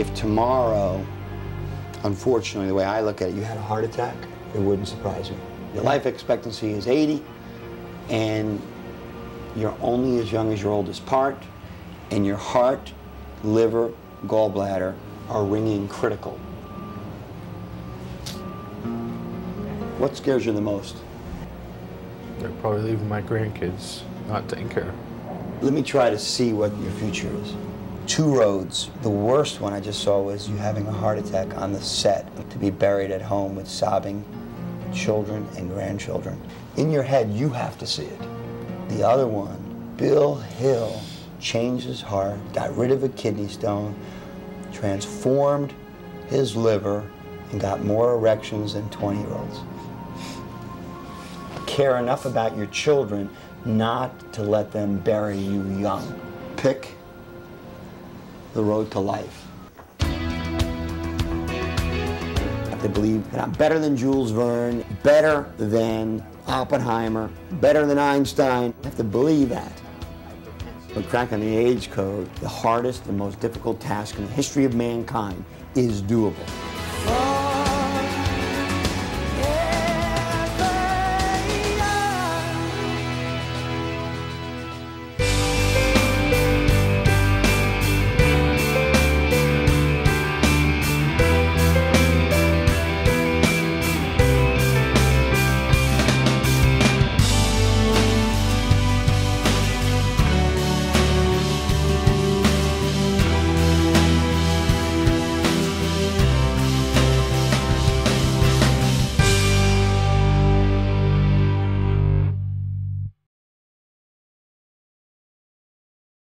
If tomorrow, unfortunately, the way I look at it, you had a heart attack, it wouldn't surprise me. Your life expectancy is 80, and you're only as young as your oldest part, and your heart, liver, gallbladder are ringing critical. What scares you the most? They're probably leaving my grandkids not taken care of. Let me try to see what your future is. Two roads. The worst one I just saw was you having a heart attack on the set, to be buried at home with sobbing children and grandchildren. In your head, you have to see it. The other one, Bill Hill changed his heart, got rid of a kidney stone, transformed his liver, and got more erections than 20-year-olds. Care enough about your children not to let them bury you young. Pick the road to life. I have to believe that I'm better than Jules Verne, better than Oppenheimer, better than Einstein. I have to believe that. But cracking the Age Code, the hardest and most difficult task in the history of mankind, is doable.